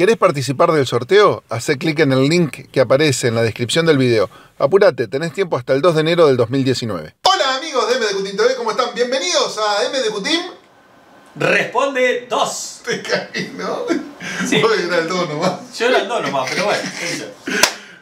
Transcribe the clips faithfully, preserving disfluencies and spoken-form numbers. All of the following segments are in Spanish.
¿Querés participar del sorteo? Hacé clic en el link que aparece en la descripción del video. Apúrate, tenés tiempo hasta el dos de enero del dos mil diecinueve. Hola amigos de M D Q Team T V, ¿cómo están? Bienvenidos a M D Q Team. Responde dos. Te caí, ¿no? Sí. Voy a ir al dos nomás. Yo era al dos nomás, pero bueno, eso.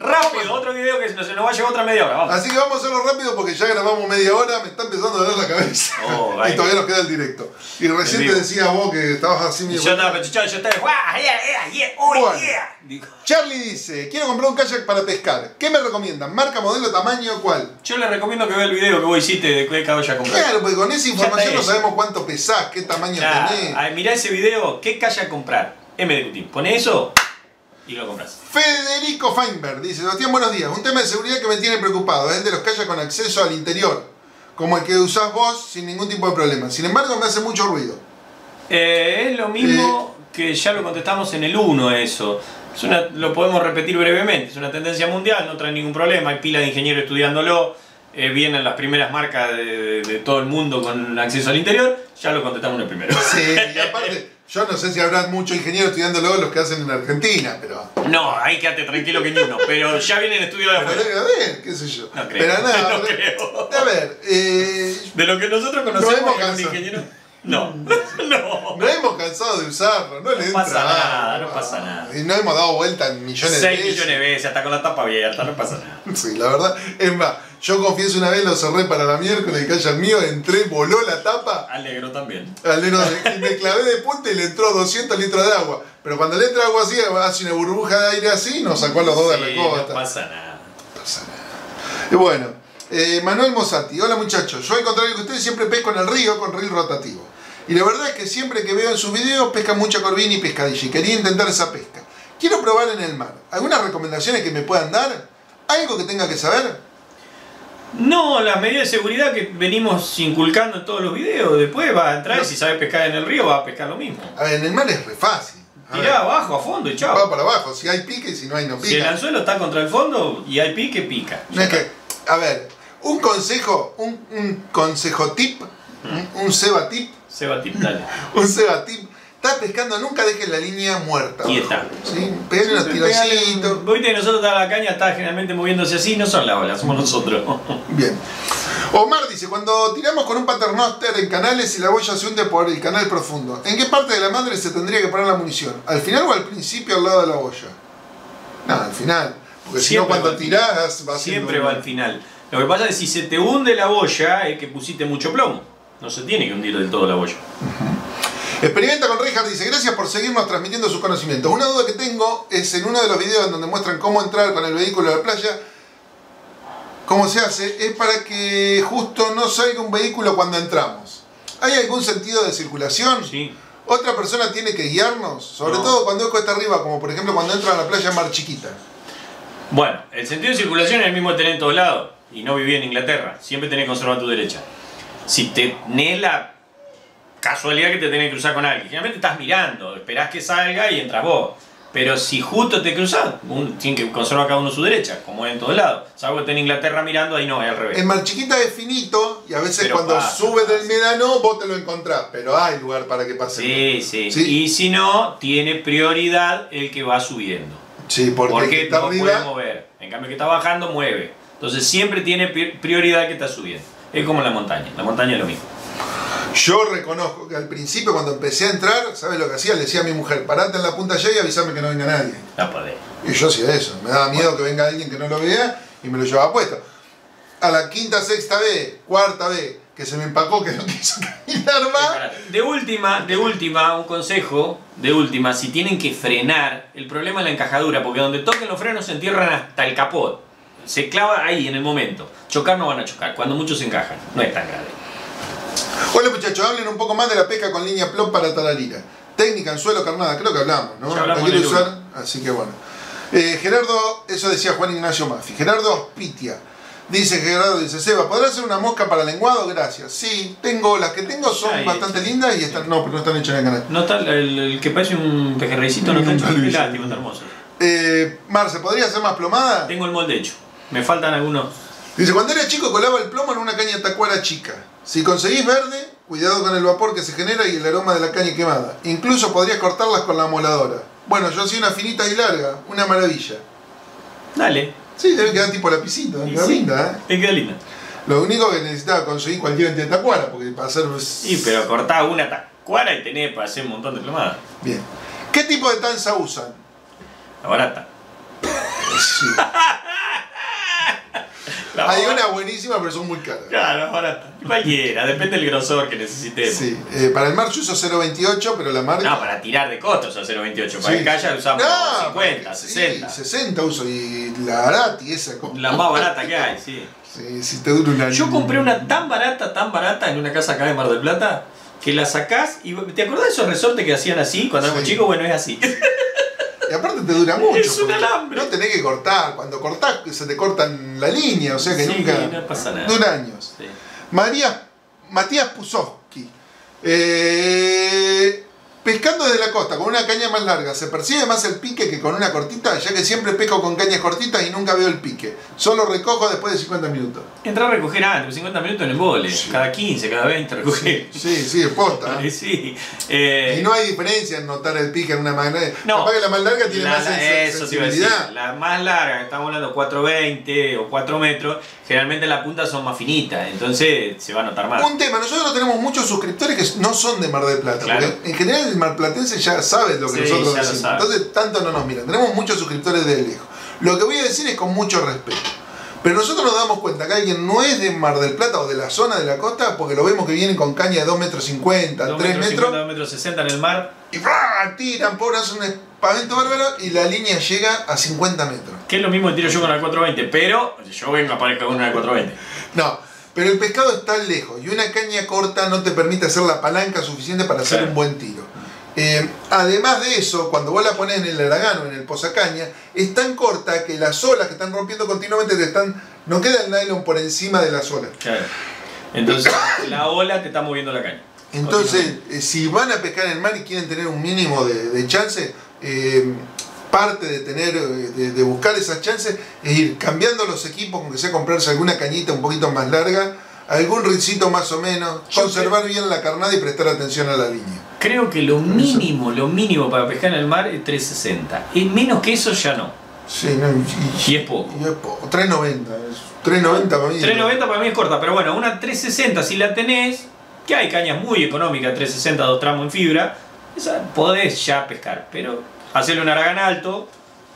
Rápido, otro video que nos, nos va a llevar otra media hora, vamos. Así que vamos a hacerlo rápido porque ya grabamos media hora, me está empezando a doler la cabeza. Oh, y todavía nos queda el directo. Y recién te decías vos que estabas así mismo. Yo estaba pechuchado, yo estaba. ¡Guau! ¡Yeah, yeah, yeah! ¡Oh, bueno, yeah! Charlie dice, quiero comprar un kayak para pescar. ¿Qué me recomiendan? ¿Marca, modelo, tamaño, cuál? Yo le recomiendo que vea el video que vos hiciste de qué kayak comprar. Claro, porque con esa información no sabemos cuánto pesás, qué tamaño ya tenés. Ay, mirá ese video, ¿qué kayak comprar? M D Q Team. Poné eso y lo compras. Federico Feinberg dice, Sebastián, buenos días. Un tema de seguridad que me tiene preocupado es el de los kayaks con acceso al interior, como el que usás vos sin ningún tipo de problema. Sin embargo, me hace mucho ruido. Eh, es lo mismo eh. que ya lo contestamos en el uno eso. Es una, lo podemos repetir brevemente. Es una tendencia mundial, no trae ningún problema. Hay pila de ingenieros estudiándolo. Eh, vienen las primeras marcas de, de, de todo el mundo con acceso al interior. Ya lo contestamos en el primero. Sí, y aparte... Yo no sé si habrá muchos ingenieros estudiándolo los que hacen en Argentina, pero... No, ahí quédate tranquilo que ni uno, pero ya vienen estudios de afuera. Pero a ver, qué sé yo. No creo. Pero nada, no creo. A ver, eh... De lo que nosotros conocemos como no ingenieros... No, no. No hemos cansado de usarlo, no, no le entra pasa nada, no pasa nada. Y no hemos dado vuelta en millones de veces. seis millones de veces, hasta con la tapa abierta, no pasa nada. Sí, la verdad, es más, yo confieso una vez lo cerré para la miércoles, que haya mío, entré, voló la tapa. Al negro también. Al negro, y me clavé de punta y le entró doscientos litros de agua. Pero cuando le entra agua así, hace una burbuja de aire así, nos sacó a los dos sí, de la costa. No pasa nada. No pasa nada. Y bueno. Eh, Manuel Mosatti, hola muchachos, yo al contrario que ustedes siempre pesco en el río con reel rotativo. Y la verdad es que siempre que veo en sus videos pescan mucha corvina y pescadilla y quería intentar esa pesca. Quiero probar en el mar. ¿Algunas recomendaciones que me puedan dar? ¿Algo que tenga que saber? No, las medidas de seguridad que venimos inculcando en todos los videos. Después va a entrar y si sabe pescar en el río va a pescar lo mismo. A ver, en el mar es re fácil. Tirá abajo, a fondo y chao. Va para abajo, si hay pique y si no hay no pica. Si el anzuelo está contra el fondo y hay pique, pica. No es que, a ver... Un consejo, un, un consejo tip, un, un seba tip. Seba tip, dale. Un seba tip. Estás pescando, nunca dejes la línea muerta. Quieta. ¿Sí? Pegale unos tirocitos. Viste que nosotros está la caña, está generalmente moviéndose así, no son las olas, somos nosotros. Bien. Omar dice, cuando tiramos con un paternoster en canales y la boya se hunde por el canal profundo, ¿en qué parte de la madre se tendría que poner la munición? ¿Al final o al principio al lado de la boya? No, al final. Porque si no cuando tirás va siempre va al final. Lo que pasa es que si se te hunde la boya es que pusiste mucho plomo. No se tiene que hundir del todo la boya. Uh-huh. Experimenta con Richard dice, gracias por seguirnos transmitiendo sus conocimientos. Una duda que tengo es en uno de los videos en donde muestran cómo entrar con el vehículo a la playa. ¿Cómo se hace? Es para que justo no salga un vehículo cuando entramos. ¿Hay algún sentido de circulación? Sí. ¿Otra persona tiene que guiarnos? Sobre no. todo cuando es cuesta arriba, como por ejemplo cuando entran a la playa Mar Chiquita. Bueno, el sentido de circulación es el mismo que tenés en todos lados. Y no viví en Inglaterra, siempre tenés que conservar tu derecha. Si tenés la casualidad que te tenés que cruzar con alguien, generalmente estás mirando, esperás que salga y entras vos. Pero si justo te cruzás, tienen que conservar cada uno su derecha, como es en todos lados. Salvo que estés en Inglaterra mirando, ahí no, es al revés. En Mar Chiquita es finito y a veces pero cuando pasa, subes pasa. del medano vos te lo encontrás, pero hay lugar para que pase. Sí, sí, sí. Y si no, tiene prioridad el que va subiendo. Sí, porque, porque el que está no arriba... puede mover. En cambio el que está bajando mueve. Entonces siempre tiene prioridad que está subiendo. Es como la montaña, la montaña es lo mismo. Yo reconozco que al principio cuando empecé a entrar, ¿sabes lo que hacía? Le decía a mi mujer, parate en la punta allá y avísame que no venga nadie. No podés. Y yo hacía eso, me daba miedo que venga alguien que no lo vea y me lo llevaba puesto. A la quinta, sexta vez, cuarta vez, que se me empacó, que no quiso caminar más. De última, de última, un consejo, de última, si tienen que frenar, el problema es la encajadura, porque donde toquen los frenos se entierran hasta el capot. Se clava ahí en el momento. Chocar no van a chocar, cuando muchos se encajan. No es tan grave. Hola muchachos, hablen un poco más de la pesca con línea plop para tararira. Técnica, anzuelo, carnada, creo que hablamos, ¿no? Ya hablamos. La quiero usar, así que bueno. Eh, Gerardo, eso decía Juan Ignacio Maffi. Gerardo Ospitia. Dice Gerardo, dice Seba, ¿podrás hacer una mosca para lenguado? Gracias. Sí, tengo, las que tengo son Ay, bastante sí. lindas y están, no, pero no están hechas en el canal. No está, el, el que parece un pejerreycito no, no está hecho. Látigo, está hermoso. Eh, Marce, ¿podría hacer más plomada? Tengo el molde hecho. Me faltan algunos. Dice, cuando era chico colaba el plomo en una caña tacuara chica. Si conseguís verde, cuidado con el vapor que se genera y el aroma de la caña quemada. Incluso podrías cortarlas con la moladora. Bueno, yo hacía una finita y larga, una maravilla. Dale. Sí, debe quedar tipo lapicito, queda sí, linda, ¿eh? Queda linda. Lo único que necesitaba conseguir cualquier entidad de tacuara, porque para hacer... Sí, pero cortaba una tacuara y tenés para hacer un montón de plomadas. Bien. ¿Qué tipo de tanza usan? La barata. Sí. Hay una buenísima, pero son muy caras. Claro, es barata. Cualquiera, depende del grosor que necesitemos. Sí, eh, para el mar yo uso cero veintiocho, pero la marca... No, para tirar de coto uso cero veintiocho. Para sí, el kayak usamos no, cincuenta, sesenta. Sí, sesenta uso. Y la barata y esa... Con... La más barata que hay, sí. Sí, si te dura una... Yo compré una tan barata, tan barata en una casa acá de Mar del Plata, que la sacás y... ¿Te acordás de esos resortes que hacían así cuando éramos sí, chicos? Bueno, es así. Y aparte te dura mucho. Es un alambre. No tenés que cortar. Cuando cortás se te cortan la línea. O sea que sí, nunca... no pasa nada. Dura años. Sí. María, Matías Puzovsky. Eh, pescando desde la costa con una caña más larga. ¿Se percibe más el pique que con una cortita? Ya que siempre pesco con cañas cortitas y nunca veo el pique. Solo recojo después de cincuenta minutos. Entrá a recoger antes. cincuenta minutos en el vole. Sí. Cada quince, cada veinte recoger. Sí, sí, es posta. ¿Eh? Sí. Eh... Y no hay diferencia en notar el pique en una manera. No. Capaz que la más larga tiene la, más la, eso sensibilidad. La más larga, estamos hablando cuatro veinte o cuatro metros. Generalmente las puntas son más finitas, entonces se va a notar más. Un tema, nosotros tenemos muchos suscriptores que no son de Mar del Plata, claro, porque en general el marplatense ya sabe lo que sí, nosotros decimos, entonces tanto no nos miran. Tenemos muchos suscriptores de lejos. Lo que voy a decir es con mucho respeto, pero nosotros nos damos cuenta que alguien no es de Mar del Plata o de la zona de la costa, porque lo vemos que vienen con caña de dos metros cincuenta, tres metros, dos metros sesenta en el mar. Y ¡bra! Tiran, pobre, hacen un espavento bárbaro y la línea llega a cincuenta metros. Que es lo mismo que tiro yo con la cuatro veinte, pero yo vengo a aparecer con una cuatro veinte. No, pero el pescado está lejos y una caña corta no te permite hacer la palanca suficiente para hacer claro, un buen tiro. Eh, además de eso, cuando vos la pones en el aragano, en el posacaña, es tan corta que las olas que están rompiendo continuamente te están... No queda el nylon por encima de las olas. Claro. Entonces la ola te está moviendo la caña. Entonces, eh, si van a pescar en el mar y quieren tener un mínimo de, de chance... Eh, parte de tener de, de buscar esas chances es ir cambiando los equipos, aunque sea comprarse alguna cañita un poquito más larga, algún rincito más o menos, yo conservar creo, bien la carnada y prestar atención a la línea. Creo que lo mínimo, lo mínimo para pescar en el mar es tres sesenta, y menos que eso ya no. Sí, no y, y es poco. Y es poco. tres noventa para mí. tres noventa para mí es corta, pero bueno, una tres sesenta si la tenés, que hay cañas muy económicas, tres sesenta, dos tramos en fibra, esa podés ya pescar, pero... Hacele un aragán alto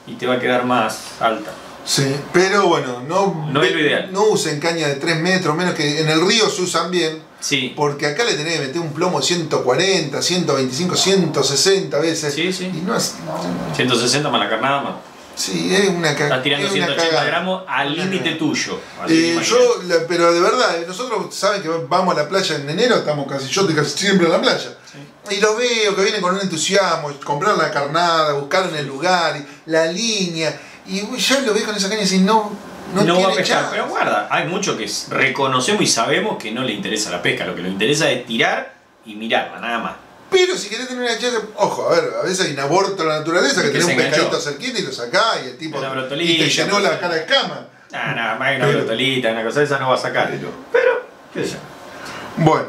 y te va a quedar más alta. Sí, pero bueno, no, no, es lo ideal. No usen caña de tres metros, menos que en el río se usan bien. Sí. Porque acá le tenés que meter un plomo ciento cuarenta, ciento veinticinco, ciento sesenta veces. Sí, sí. Y no es, no. ciento sesenta más la carnada más. Sí, es una cagada. Estás tirando es ciento ochenta gramos al límite tuyo. Eh, yo, la, pero de verdad, nosotros saben que vamos a la playa en enero, estamos casi, yo estoy casi siempre en la playa. Sí. Y los veo que vienen con un entusiasmo, comprar la carnada, buscar en el lugar, la línea, y ya lo ves con esa caña y no, no, no va a pescar. Pero guarda, hay mucho que reconocemos y sabemos que no le interesa la pesca, lo que le interesa es tirar y mirarla, nada más. Pero si querés tener una chance, ojo, a ver, a veces hay un aborto de la naturaleza que, que tenés un pescadito cerquita y lo sacás y el tipo y te llenó la cara de cama. Nah, nah, más que una brotolita, una cosa de esa no va a sacar. Pero, pero qué sé yo. Bueno,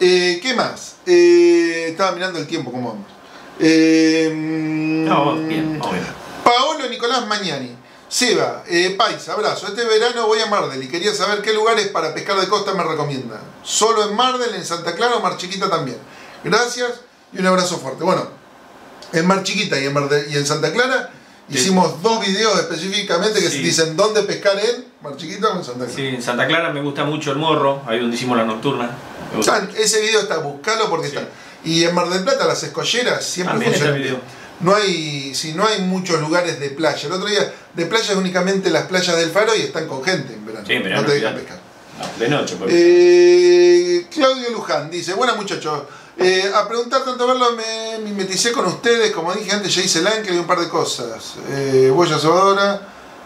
eh, ¿qué más? Eh, estaba mirando el tiempo, ¿cómo vamos? Eh, no, bien, obvio. Paolo Nicolás Magnani. Seba, eh, Paisa, abrazo. Este verano voy a Mar del y quería saber qué lugares para pescar de costa me recomiendan. Solo en Mar del, en Santa Clara o Mar Chiquita también. Gracias y un abrazo fuerte. Bueno, en Mar Chiquita y en, Mar de, y en Santa Clara sí, hicimos dos videos específicamente que sí, dicen dónde pescar en Mar Chiquita o en Santa Clara. Sí, en Santa Clara me gusta mucho el Morro, ahí donde hicimos la nocturna. O sea, ese video está, buscalo porque sí, está. Y en Mar del Plata las escolleras siempre funcionan. Este no hay, si sí, no hay muchos lugares de playa. El otro día de playa es únicamente las playas del Faro y están con gente en verano. Sí, en verano no te dejan pescar. No, de noche. Por eh, Claudio Luján dice, buenas muchachos. Eh, a preguntar tanto verlo me mimeticé con ustedes, como dije antes ya hice el ancla y un par de cosas. Eh, Boya sobadora,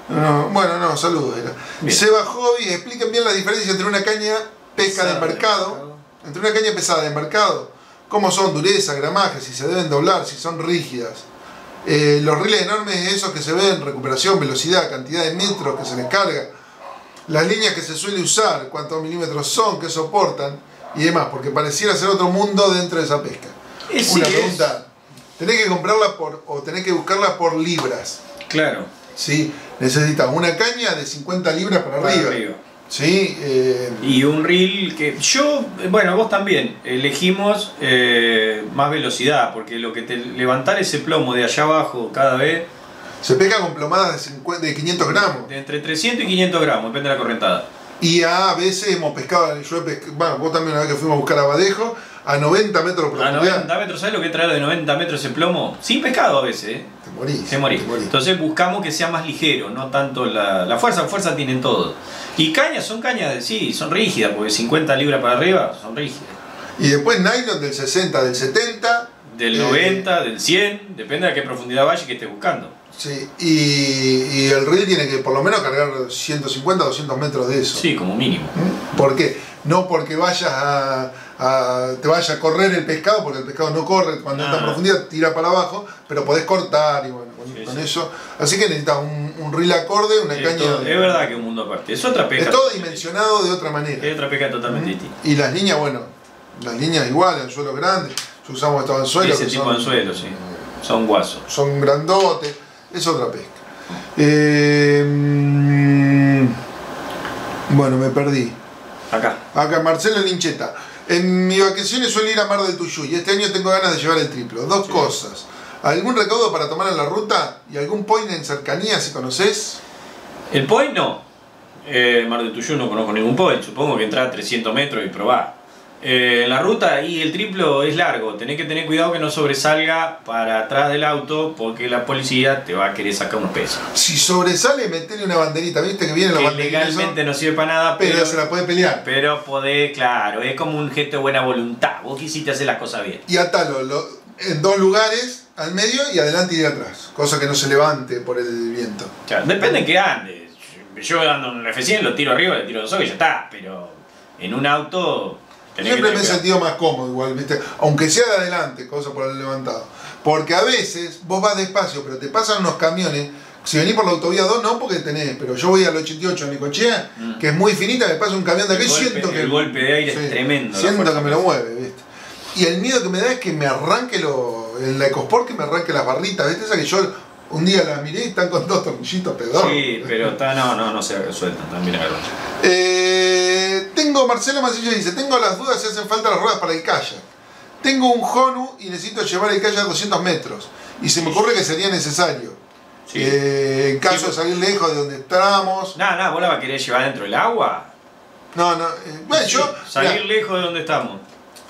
no, bueno no, saludos era. Seba Hobby, expliquen bien la diferencia entre una caña pesca pesada de mercado, de mercado, entre una caña pesada de mercado, cómo son dureza, gramaje, si se deben doblar, si son rígidas. Eh, los riles enormes esos que se ven, recuperación, velocidad, cantidad de metros que se les carga, las líneas que se suele usar, cuántos milímetros son, qué soportan y demás, porque pareciera ser otro mundo dentro de esa pesca. Sí, una pregunta tenés que comprarla por, o tenés que buscarla por libras. Claro. ¿Sí? Necesitas una caña de cincuenta libras para, para arriba. arriba. ¿Sí? Eh... Y un reel que yo, bueno, vos también, elegimos eh, más velocidad, porque lo que te levantar ese plomo de allá abajo cada vez... Se pega con plomadas de, cincuenta, de quinientos gramos. De entre trescientos y quinientos gramos, depende de la correntada. Y a veces hemos pescado, yo he pescado, bueno, vos también una vez que fuimos a buscar a Badejo, a noventa metros por profundidad. A noventa metros, ¿sabes lo que es traer de noventa metros en plomo? Sin pescado a veces, ¿eh? Te morís. Te morís. Te morís. Entonces buscamos que sea más ligero, no tanto la, la fuerza, fuerza tienen todo. Y cañas, son cañas, de, sí, son rígidas, porque cincuenta libras para arriba son rígidas. Y después nylon del sesenta, del setenta... Del noventa, eh, del cien, depende de qué profundidad vaya y que estés buscando. Sí, y, y el reel tiene que por lo menos cargar ciento cincuenta, doscientos metros de eso. Sí, como mínimo. ¿Por qué? No porque vayas a, a te vaya a correr el pescado, porque el pescado no corre cuando está en profundidad, tira para abajo, pero podés cortar y bueno, con, sí, con sí. eso. Así que necesitas un, un reel acorde, una es caña. Todo, de, es verdad que es un mundo aparte. Es otra pesca. Es todo dimensionado de otra manera. Es otra pesca totalmente ¿Mm? distinta. Y las líneas, bueno, las líneas igual, anzuelos grandes. Usamos estos anzuelos. Ese tipo son, de anzuelos, sí. Son guasos. Son grandotes. Es otra pesca. Eh, bueno, me perdí. Acá. Acá, Marcelo Lincheta. En mis vacaciones suelo ir a Mar del Tuyú y este año tengo ganas de llevar el triplo. Dos sí. cosas. ¿Algún recaudo para tomar en la ruta? ¿Y algún point en cercanía, si conoces? El point no. Eh, Mar del Tuyú no conozco ningún point. Supongo que entrar a trescientos metros y probar. Eh, la ruta y el triplo es largo, tenés que tener cuidado que no sobresalga para atrás del auto porque la policía te va a querer sacar unos pesos. Si sobresale, metele una banderita, viste que viene que la banderita. Legalmente no sirve para nada, pero, pero se la puede pelear. Pero podés, claro, es como un gesto de buena voluntad, vos quisiste hacer las cosas bien. Y atalo lo, en dos lugares, al medio y adelante y de atrás, cosa que no se levante por el viento. O sea, depende de que andes, yo ando en el F cien, lo tiro arriba, le tiro dos ojos y ya está, pero en un auto... Siempre me he sentido más cómodo igual, ¿viste? Aunque sea de adelante, cosa por el levantado. Porque a veces vos vas despacio, pero te pasan unos camiones. Si venís por la autovía dos, no, porque tenés. Pero yo voy al ochenta y ocho en Necochea, mm. que es muy finita, me pasa un camión de aquí, siento que... El golpe de aire sí, es tremendo. Siento que me lo mueve, ¿viste? Y el miedo que me da es que me arranque lo, en la Ecosport, que me arranque las barritas, ¿viste? Esa que yo un día las miré y están con dos tornillitos pedorros. Sí, pero está, no, no, no se sueltan, también la verdad. Eh... Tengo, Marcelo Macillo dice, tengo las dudas si hacen falta las ruedas para el kayak. Tengo un Jonu y necesito llevar el kayak a doscientos metros. Y se me ocurre que sería necesario. Sí. Eh, en caso sí. de salir lejos de donde estamos. Nada, nada, vos la vas a querer llevar dentro del agua. No, no. Eh, bueno, sí, yo. Salir mirá, lejos de donde estamos.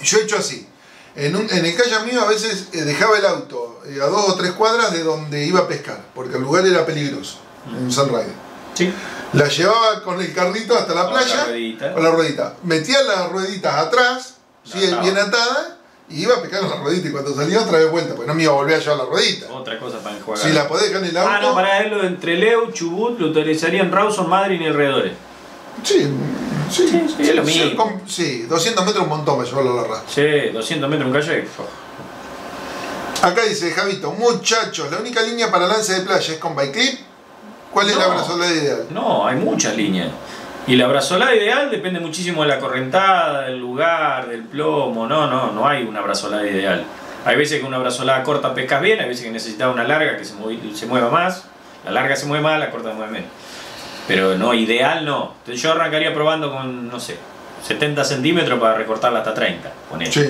Yo he hecho así. En, un, en el kayak mío a veces eh, dejaba el auto eh, a dos o tres cuadras de donde iba a pescar, porque el lugar era peligroso, mm. en Sunrider. Sí. La llevaba con el carrito hasta la playa, con la ruedita. Metía las rueditas atrás, no, ¿sí? no. bien atada, y iba a pescar con la ruedita. Y cuando salía otra vez vuelta, pues no me iba a volver a llevar la ruedita. Otra cosa para enjuagar. Si la podés dejar en el auto. Ah, no, para verlo entre Leu, Chubut, lo utilizaría en Rawson, Madrid y alrededores. Sí, sí, sí, sí, sí es lo sí, mismo. Con, sí, doscientos metros un montón para llevarlo a la raza. Sí, doscientos metros un kayak. Acá dice Javito, muchachos, la única línea para lance de playa es con bike clip. ¿Cuál es no, la brazolada ideal? No, hay muchas líneas. Y la brazolada ideal depende muchísimo de la correntada, del lugar, del plomo. No, no, no hay una brazolada ideal. Hay veces que una brazolada corta pescas bien, hay veces que necesitas una larga que se, se mueva más. La larga se mueve más, la corta se mueve menos. Pero no, ideal no. Entonces yo arrancaría probando con, no sé, setenta centímetros para recortarla hasta treinta. Con eso. Sí.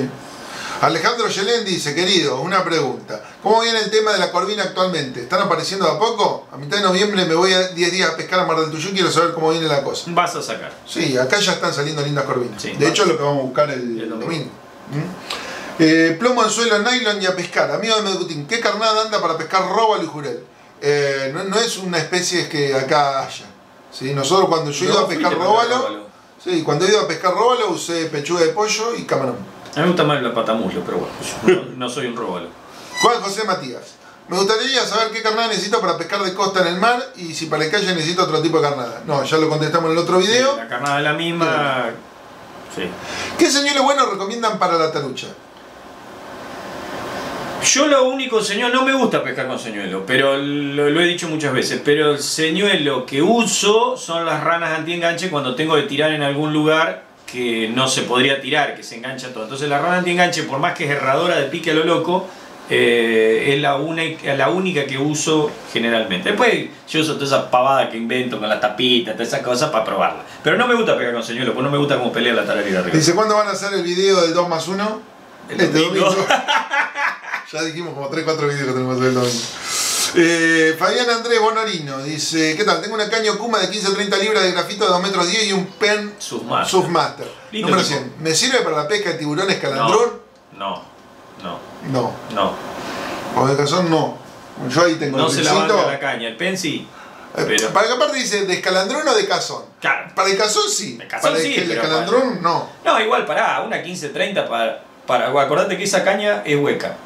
Alejandro Gelén dice, querido, una pregunta. ¿Cómo viene el tema de la corvina actualmente? ¿Están apareciendo de a poco? A mitad de noviembre me voy a diez días a pescar a Mar del Tuyú y quiero saber cómo viene la cosa. Vas a sacar. Sí, acá ya están saliendo lindas corvinas. Sí, de hecho, es lo que vamos a buscar el, el domingo. domingo. ¿Mm? Eh, plomo, anzuelo, nylon y a pescar. Amigo de M D Q Team, ¿qué carnada anda para pescar róbalo y jurel? Eh, no, no es una especie que acá haya. ¿Sí? Nosotros cuando yo no, iba a pescar róbalo, sí, cuando iba a pescar róbalo usé pechuga de pollo y camarón. A mí me gusta más la patamuslo, pero bueno, no, no soy un róbalo. Juan José Matías, me gustaría saber qué carnada necesito para pescar de costa en el mar y si para el calle necesito otro tipo de carnada. No, ya lo contestamos en el otro video. Sí, la carnada es la misma. Sí. ¿Qué señuelo bueno recomiendan para la tarucha? Yo lo único señuelo, no me gusta pescar con señuelo, pero lo, lo he dicho muchas veces, pero el señuelo que uso son las ranas antienganche cuando tengo que tirar en algún lugar que no se podría tirar, que se engancha todo. Entonces la rana antienganche, por más que es herradora de pique a lo loco, Eh, es la, una, la única que uso generalmente. Después yo uso toda esa pavada que invento con las tapitas, todas esas cosas para probarla. Pero no me gusta pegar con señuelos, porque no me gusta cómo pelea la tararira arriba. Dice, ¿cuándo van a hacer el video del dos más uno? El este domingo. domingo. Ya dijimos como tres cuatro videos que tenemos del domingo. Eh, Fabián Andrés Bonarino dice, ¿qué tal? Tengo una caña Okuma de quince a treinta libras de grafito de dos metros diez y un pen Submaster. Submaster. Número cien. ¿Me sirve para la pesca de tiburones calandrón? No. no. No. No. No. O de cazón no. Yo ahí tengo no el pincito. No se la banca la caña, el pen sí. Pero... Para que aparte dice, ¿de escalandrón o de cazón? Claro. Para el cazón sí. De cazón para sí, el escalandrón para... no. No, igual, pará, una quince treinta para, para... Acordate que esa caña es hueca.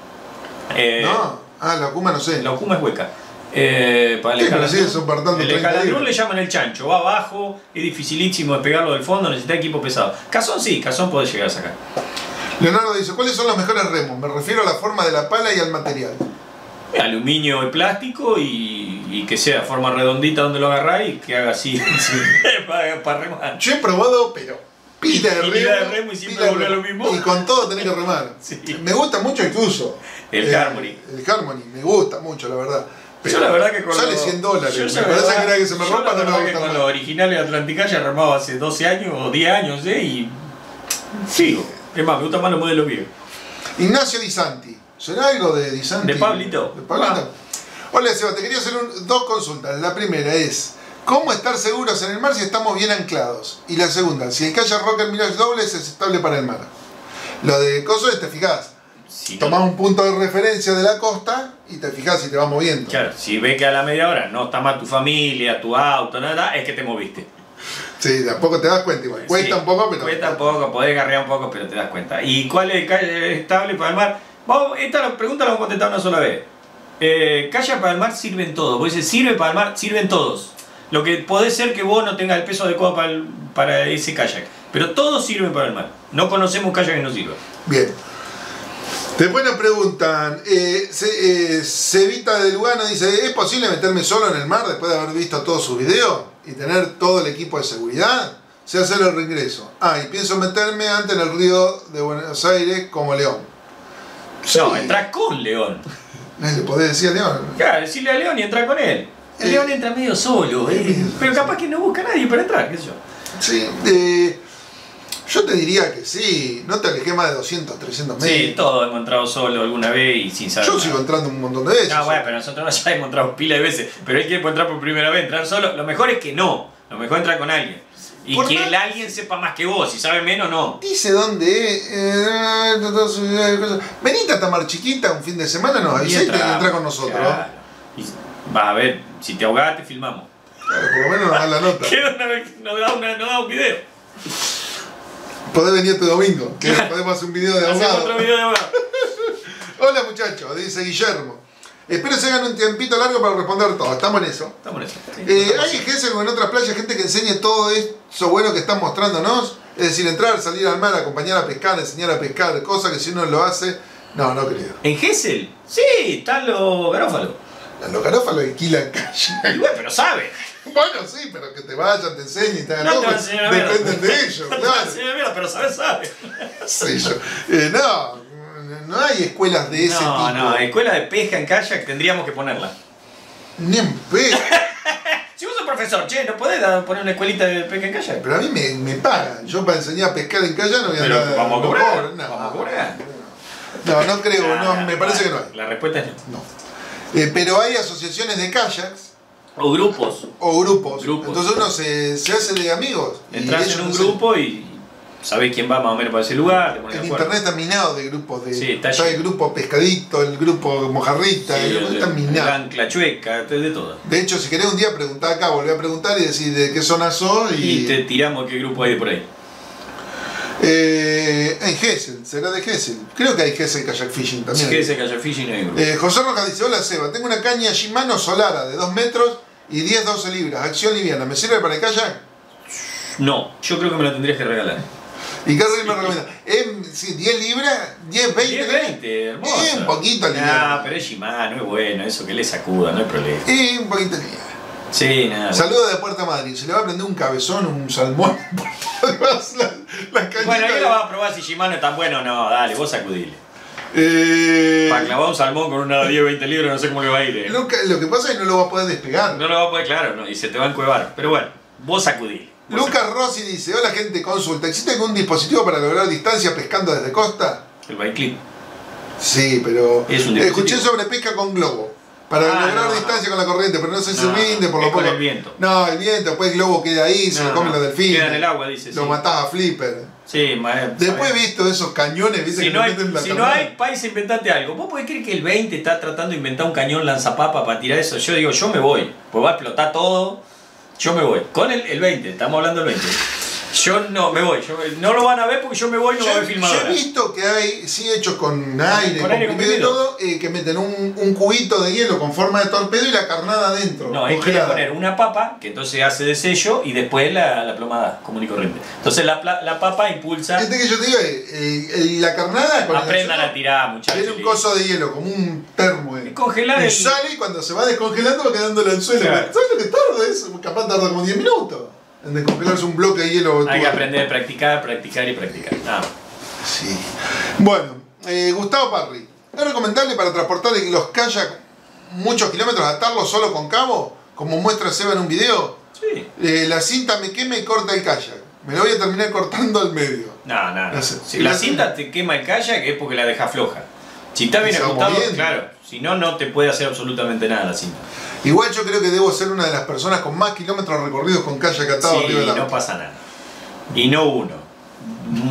Eh, no. Ah, la Okuma no sé. La Okuma es hueca. Eh, para el sí, escalandrón, el escalandrón le llaman el chancho. Va abajo, es dificilísimo de pegarlo del fondo, necesita equipo pesado. Cazón sí, cazón podés llegar a sacar. Leonardo dice, ¿cuáles son los mejores remos? Me refiero a la forma de la pala y al material. Aluminio y plástico y, y que sea forma redondita donde lo agarráis y que haga así para, para remar. Yo he probado, pero pila de, y, remo, y pila de remo y siempre vuelve lo mismo. Y con todo tenés que remar. Sí. Me gusta mucho el que uso. El eh, Harmony. El Harmony, me gusta mucho, la verdad. Pero yo la verdad que con sale cien dólares, yo me la parece verdad, que, que se me rompa no me gusta. Con los originales de Atlantica ya remaba hace doce años o diez años, ¿eh? Y sigo. Es más, me gusta más los modelos viejos. Ignacio Di Santi. ¿Será algo de Di Santi? De Pablito. De Pablito. Ah. Hola, Seba, te quería hacer un, dos consultas. La primera es, ¿cómo estar seguros en el mar si estamos bien anclados? Y la segunda, si el Kayak Rocker Mirage doble es estable para el mar. Lo de coso es, te fijás. Si tomás no, un punto de referencia de la costa y te fijás si te vas moviendo. Claro, si ves que a la media hora no está más tu familia, tu auto, nada, es que te moviste. Sí, tampoco te das cuenta igual. Cuesta sí, un poco, pero... Cuesta un poco, podés agarrar un poco, pero te das cuenta. ¿Y cuál es el kayak estable para el mar? Vamos, esta pregunta la vamos a contestar una sola vez. Eh, kayak para el mar sirven todos. Vos dices, sirve para el mar, sirven todos. Lo que puede ser que vos no tengas el peso adecuado para, el, para ese kayak. Pero todos sirven para el mar. No conocemos un kayak que no sirva. Bien. Después nos preguntan, eh, se, eh, Sevita de Lugano dice, ¿es posible meterme solo en el mar después de haber visto todos sus videos? ¿Y tener todo el equipo de seguridad? Se hace el regreso. Ah, y pienso meterme antes en el río de Buenos Aires como León. Sí. No, entrás con León. ¿Le podés decir a León? Claro, decirle a León y entrar con él. El eh, León entra medio solo, eh, eh, pero capaz que no busca a nadie para entrar, qué sé yo. Sí, eh, yo te diría que sí. No te alejé más de doscientos, trescientos metros. Sí, todos hemos entrado solo alguna vez y sin saber. Yo nada. Sigo entrando un montón de veces. Ah, no, bueno, pero nosotros ya hemos entrado pila de veces. Pero él quiere entrar por primera vez, entrar solo. Lo mejor es que no. Lo mejor entrar con alguien. Y que el alguien sepa más que vos. Si sabe menos, no. Dice dónde es. Eh, venite a Tamar Chiquita un fin de semana, no. Ahí sí te entra con nosotros. Claro. Y vas a ver, si te ahogás, te filmamos. Claro, por lo menos nos da la nota. Nos da, una, nos da un video. Podés venir este domingo, que podemos hacer un video de ahogado. Otro video de ahogado. Hola muchachos, dice Guillermo. Espero se hagan un tiempito largo para responder todo. Estamos en eso. Estamos en eso. Sí, eh, estamos ¿Hay en Gessel o en otras playas gente que enseñe todo eso bueno que están mostrándonos? Es decir, entrar, salir al mar, acompañar a pescar, enseñar a pescar, cosas que si uno lo hace, no, no creo. ¿En Gessel? Sí, están los garófalos. Los garófalos alquilan calle. Bueno, pero saben. Bueno, sí, pero que te vayan, te enseñen y te hagan no todo, te a dependen de ellos, no claro. Te a mierda, pero sabes, sabes. Sí, yo, eh, no, no hay escuelas de ese no, tipo. No, no, escuela de pesca en kayak tendríamos que ponerla. Ni en pesca. Si vos sos profesor, che, no podés poner una escuelita de pesca en kayak. Pero a mí me, me pagan, yo para enseñar a pescar en kayak no voy a pero nada, vamos a cobrar, no, no, vamos a cobrar. No, no creo, no, no, me parece que no hay. La respuesta es no. no. Eh, pero hay asociaciones de kayaks. O grupos. O grupos. grupos. Entonces uno se, se hace de amigos. Entras en un no grupo se... y sabés quién va más o menos para ese lugar. Te en internet está minado de grupos. De, sí, está está el grupo Pescadito, el grupo Mojarrita, sí, el grupo está minado. La Chueca, de todo. De hecho, si querés un día preguntá acá, volvé a preguntar y decís de qué zona sos. Y, y te tiramos qué grupo hay de por ahí. Eh, en Gessel, será de Gessel. Creo que hay Gessel Kayak Fishing también. Sí, Gessel Kayak Fishing hay grupo. Eh, José Rojas dice, hola Seba, tengo una caña Shimano Solara de dos metros y diez a doce libras, acción liviana, ¿me sirve para el kayak? No, yo creo que me la tendrías que regalar. ¿Y qué sí. me recomienda? Eh, sí, ¿diez libras? ¿diez, veinte? diez, veinte, hermoso. Es eh, un poquito liviana. Ah, pero es Shimano, es bueno, eso que le sacuda, no hay problema. Eh, un poquito liviana. Sí, nada. Saludos de Puerto Madrid. Se le va a prender un cabezón, un salmón. Las, las bueno, yo la vas a probar si Shimano es tan bueno. No, dale, vos sacudile. Eh... Para clavar un salmón con una diez veinte libras, no sé cómo le va a ir. Eh. Lo, que, lo que pasa es que no lo va a poder despegar. No lo va a poder, claro, no, y se te va a encuevar. Pero bueno, vos sacudí. Vos Lucas sacudí. Rossi dice: hola gente, consulta, ¿existe algún dispositivo para lograr distancia pescando desde costa? El bike clip. Sí, pero es un escuché sobre pesca con globo. Para ah, lograr no, distancia no. con la corriente, pero no se no, rinde por lo poco. El viento. No, el viento, después el globo queda ahí, se no, lo comen no. los delfines. Queda en el agua, dice. Lo sí. mataba Flipper. Sí, maestro. Después he visto esos cañones, viste si que no hay, la Si carnal. no hay, país, inventate algo. ¿Vos podés creer que el veinte está tratando de inventar un cañón lanzapapa para tirar eso? Yo digo, yo me voy. Pues va a explotar todo. Yo me voy. Con el, el veinte, estamos hablando del veinte. Yo no me voy, yo, no lo van a ver porque yo me voy y no yo, voy a filmar. Yo he visto que hay, sí, hechos con aire, con aire comprimido y todo, eh, que meten un, un cubito de hielo con forma de torpedo y la carnada adentro. No, hay que poner una papa que entonces hace de sello y después la, la plomada común y corriente. Entonces la, la papa impulsa. Este que yo te digo, eh, eh, la carnada. Con aprendan la a tirar, muchachos. Tiene un coso de hielo, como un termo. Eh. Congelar y el... sale y cuando se va descongelando va quedando el anzuelo. Claro. ¿Sabes lo que tarda eso? Capaz tarda como diez minutos. En descongelarse un bloque de hielo. Hay que aprender a practicar, practicar y practicar. Ah. Sí. Bueno, eh, Gustavo Parry. ¿Es recomendable para transportar los kayak muchos kilómetros atarlos solo con cabo? Como muestra Seba en un video. Sí. Eh, la cinta me quema y corta el kayak. Me lo voy a terminar cortando al medio. No, no. no. Si la cinta te quema el kayak es porque la deja floja. Si está bien ajustado, claro. Si no, no te puede hacer absolutamente nada la cinta. Igual yo creo que debo ser una de las personas con más kilómetros recorridos con kayak atado sí, arriba de la. No pasa nada. Y no uno.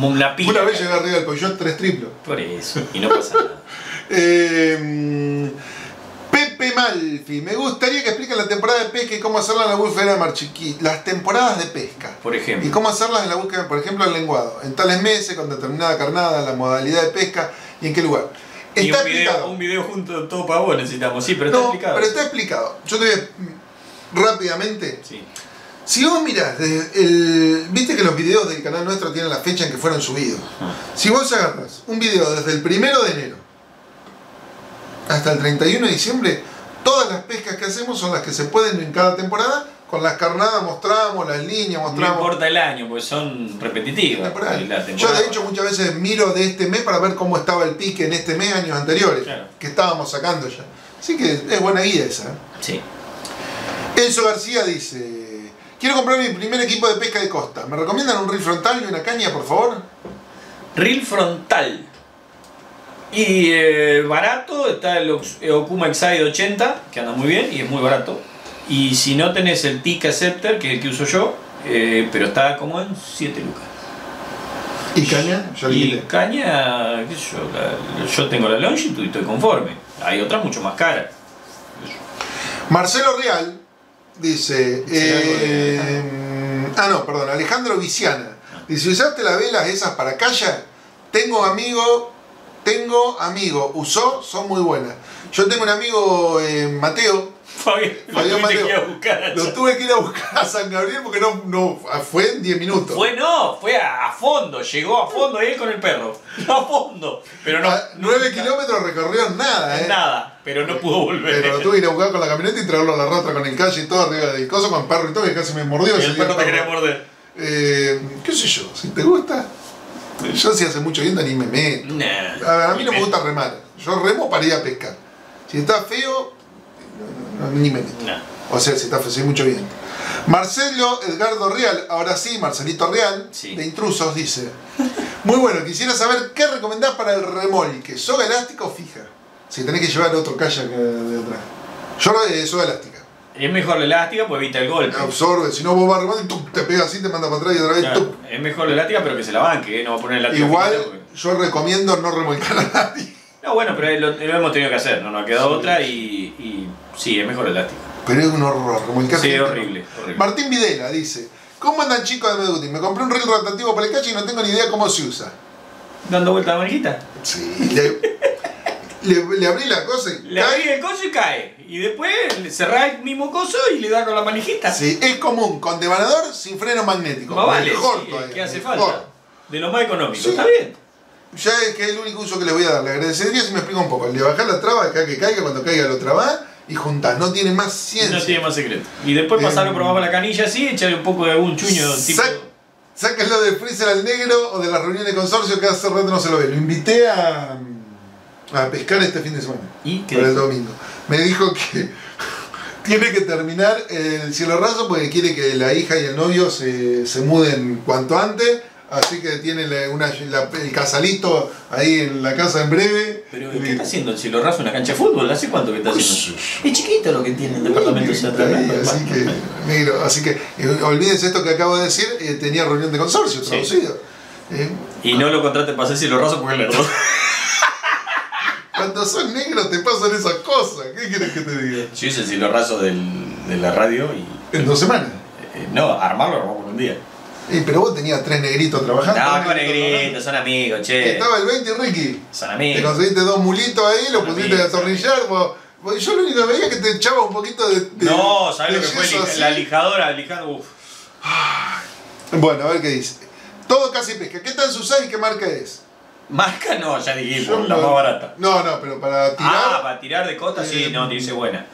Una pila. Una vez llegué arriba del Coyot tres triplos. Por eso. Y no pasa nada. eh, Pepe Malfi. Me gustaría que expliquen la temporada de pesca y cómo hacerla en la búsqueda de Marchiquí. Las temporadas de pesca. Por ejemplo. Y cómo hacerlas en la búsqueda, por ejemplo, del lenguado. En tales meses, con determinada carnada, la modalidad de pesca y en qué lugar. Y está un, video, un video junto de todo para vos necesitamos, sí, pero está no, explicado. Pero está explicado. Yo te voy rápidamente. Sí. Si vos mirás, el, viste que los videos del canal nuestro tienen la fecha en que fueron subidos. Ah. Si vos agarras un video desde el primero de enero hasta el treinta y uno de diciembre, todas las pescas que hacemos son las que se pueden en cada temporada. Con las carnadas mostramos, las líneas mostramos. No importa el año, porque son repetitivas. Yo de hecho muchas veces miro de este mes para ver cómo estaba el pique en este mes, años anteriores, claro. que estábamos sacando ya. Así que es buena guía esa. Sí. Enzo García dice, quiero comprar mi primer equipo de pesca de costa. ¿Me recomiendan un reel frontal y una caña, por favor? Reel frontal. Y eh, barato, está el Okuma Exide ochenta, que anda muy bien y es muy barato. Y si no tenés el Tic Acceptor, que es el que uso yo, eh, pero está como en siete lucas. ¿Y caña? Yo y quité. caña, qué sé yo, la, yo tengo la Longitud y estoy conforme. Hay otras mucho más caras. Marcelo Real dice... Eh, de... Ah, no, perdón, Alejandro Viciana. Dice, ¿usaste las velas esas para kayak? Tengo amigo, tengo amigo, usó, son muy buenas. Yo tengo un amigo, eh, Mateo, Fabián, Fabián lo, tuve Mateo, buscar, lo tuve que ir a buscar a San Gabriel porque no, no fue en diez minutos. Fue no, fue a, a fondo, llegó a fondo él con el perro. No a fondo. Pero no, a nueve kilómetros recorrió nada, ¿eh? Nada, pero no pudo volver. Pero lo tuve que ir a buscar con la camioneta y traerlo a la rastra con el calle y todo arriba del coso, con el perro y todo, que casi me mordió. Y el perro te quería morder. Eh, ¿Qué sé yo? Si te gusta. Yo si hace mucho viento ni me meto. Nah, a, ver, a mí no me gusta remar. Yo remo para ir a pescar. Si está feo, no, ni me meto. No. O sea, si está feo, si hay mucho viento. Marcelo Edgardo Real, ahora sí, Marcelito Real, sí. de Intrusos, dice. Muy bueno, quisiera saber qué recomendás para el remolque. ¿Soga elástica o fija? Si tenés que llevar otro kayak de atrás. Yo eh, soga elástica. Es mejor la elástica porque evita el golpe. Absorbe, si no vos vas remando y tú te pegas así, te manda para atrás y otra vez. Claro, es mejor la elástica, pero que se la banque, ¿eh? No va a poner la elástica. Igual, porque... yo recomiendo no remolcar a nadie. No, bueno, pero lo, lo hemos tenido que hacer, no nos ha quedado sí, otra y, y sí, es mejor el elástico. Pero es un horror, remolcar. Sí, horrible, horrible. Martín Videla dice, ¿cómo andan chicos de Meduti? Me compré un reel rotativo para el cache y no tengo ni idea cómo se usa. ¿Dando vuelta a la manijita? Sí, le, le, le abrí la cosa y le cae. abrí el coso y cae. Y después le cerrá el mismo coso y le da con la manijita. Sí, es común, con devanador sin freno magnético. No vale, mejor, sí, todavía, que hace mejor. falta. De lo más económico, sí. Está bien. Ya es que es el único uso que les voy a dar. Le agradecería si me explica un poco. Le bajás la traba, acá que caiga, cuando caiga lo trabás y juntás. No tiene más ciencia. No tiene más secreto. Y después pasarlo, eh, probamos la canilla así, echarle un poco de algún chuño. Tipo... Sácalo del freezer al negro o de las reuniones de consorcio que hace rato no se lo ve. Lo invité a, a pescar este fin de semana. ¿Y qué para dijo? El domingo. Me dijo que tiene que terminar el cielo raso porque quiere que la hija y el novio se, se muden cuanto antes. Así que tiene la, una, la, el casalito ahí en la casa en breve. ¿Pero qué está haciendo el cielo raso en la cancha de fútbol? ¿Hace cuánto que está haciendo? Es chiquito lo que tiene el departamento. Uy, ahí, así, que, negro, así que eh, olvídense esto que acabo de decir. Eh, tenía reunión de consorcio, sí. Traducido. Eh, y no lo contraten para hacer cielo raso porque le erró. Cuando son negros te pasan esas cosas. ¿Qué quieres que te diga? Yo hice el cielo raso del, de la radio y... ¿En dos semanas? Eh, no, armarlo armamos por un día. Eh, pero vos tenías tres negritos trabajando. No, con negritos, son amigos, che. Estaba el veinte, Ricky. Son amigos. Te conseguiste dos mulitos ahí, los pusiste a atornillar. Vos, vos, yo lo único que veía es que te echaba un poquito de... de no, ¿sabés lo que fue? Así. La lijadora, lijando, uff. Bueno, a ver qué dice. Todo casi pesca. ¿Qué tal Susana y qué marca es? Marca no, ya dijimos, la más barata. No, no, pero para tirar... Ah, para tirar de costa, eh, sí, no, dice buena.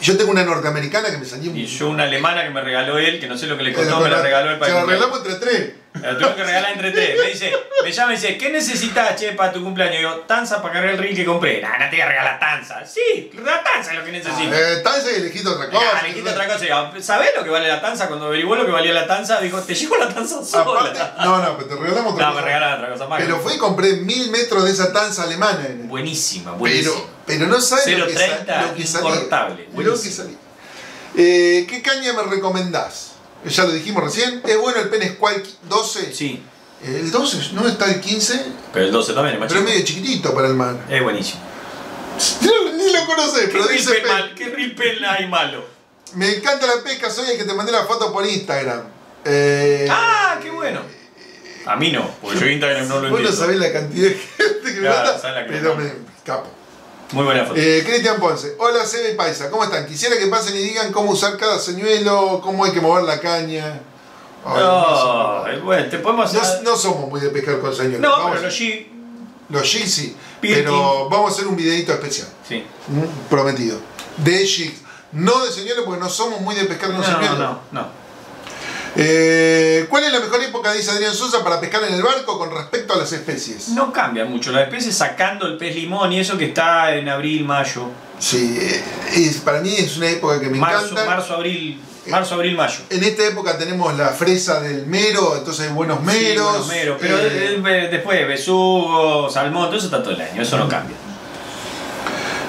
Yo tengo una norteamericana que me salió... Y yo una alemana que me regaló él, que no sé lo que le costó, me la regaló él para... Se la regalamos entre tres. La tengo que regalar entre tres. Me dice, me llama y dice, ¿qué necesitas, che, para tu cumpleaños? Y yo, tanza para cargar el ring que compré. Nah, no te voy a regalar tanza. Sí, la tanza es lo que necesito. Eh, tanza y elegiste otra cosa. Ah, elegiste otra cosa. ¿Sabés lo que vale la tanza? Cuando averiguó lo que valía la tanza, dijo, te llevo la tanza sola. Aparte, no, no, pero te regalamos otra cosa. No, me regalaron otra cosa más. Pero fui y compré mil metros de esa tanza alemana. Buenísima, buenísima. Pero, pero no sabes lo que sale. Lo que salí. Eh, ¿Qué caña me recomendás? Ya lo dijimos recién. ¿Es bueno el Pen Squall doce? Sí. ¿El doce? ¿No está el quince? Pero el doce también es más chico. Pero es medio chiquitito para el mar. Es buenísimo. No, ni lo conocés, pero dice Pen. Mal, ¿qué ripen hay malo? Me encanta la pesca, soy el que te mandé la foto por Instagram. Eh... ¡Ah, qué bueno! A mí no, porque yo Instagram no lo entiendo. Vos no sabés la cantidad de gente que me manda, pero me escapo. Muy buena foto. Eh, Cristian Ponce, hola Seba y Paisa, ¿cómo están? Quisiera que pasen y digan cómo usar cada señuelo, cómo hay que mover la caña. Ay, no, no bueno, te podemos hacer... no, no somos muy de pescar con señuelos. No, vamos pero los G. Los G sí, Pirkin. Pero vamos a hacer un videito especial. Sí. ¿Mm? Prometido. De G. No de señuelos porque no somos muy de pescar con no, señuelos. No, no, no. Eh, ¿Cuál es la mejor época, dice Adrián Sosa, para pescar en el barco con respecto a las especies? No cambia mucho las especies, sacando el pez limón y eso que está en abril, mayo. Sí, es, para mí es una época que me marzo, encanta. Marzo, abril, marzo, abril, mayo. En esta época tenemos la fresa del mero, entonces hay buenos meros. Sí, buenos meros, pero eh, después besugo, salmón, todo eso está todo el año, eso no cambia.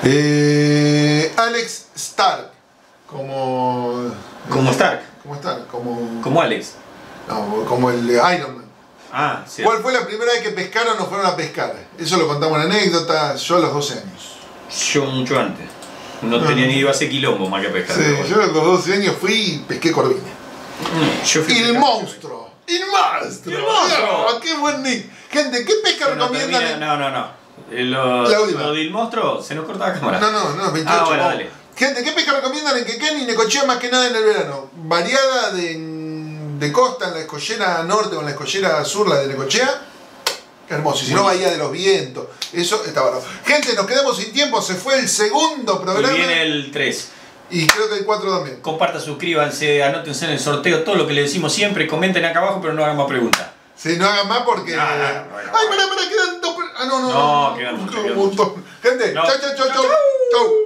Eh, Alex Stark, como... Como Stark. ¿Cómo están? Como... ¿Como Alex? No, como el Iron Man. Ah, sí. ¿Cuál fue la primera vez que pescaron o fueron a pescar? Eso lo contamos en anécdota, yo a los doce años. Yo mucho antes. No, no tenía no. ni iba a hacer quilombo más que pescar. Sí, bueno. Yo a los doce años fui y pesqué corvina. Mm, yo fui el, monstruo, el monstruo. ¡El monstruo! ¡Qué buen nick! Gente, ¿qué pesca no recomiendan? Termina, el... No, no, no. Lo, lo del monstruo se nos corta la cámara. No, no, no, veintiocho. Ah, bueno, oh. Dale. Gente, ¿qué pesca recomiendan en Quequén y Necochea más que nada en el verano? Variada de, de costa, en la escollera norte o en la escollera sur, la de Necochea. Hermoso, y si no, Bahía de los Vientos. Eso está bueno. Gente, nos quedamos sin tiempo, se fue el segundo programa. Y viene el tres. Y creo que el cuatro también. Compartan, suscríbanse, anótense en el sorteo, todo lo que le decimos siempre. Comenten acá abajo, pero no hagan más preguntas. Sí, no hagan más porque... Ah, eh... no, no, no, no. Ay, pará, pará, quedan dos... Ah, no, no, no. No, quedan mucho, quedan un montón. Gente, chau, chau, chau, chau.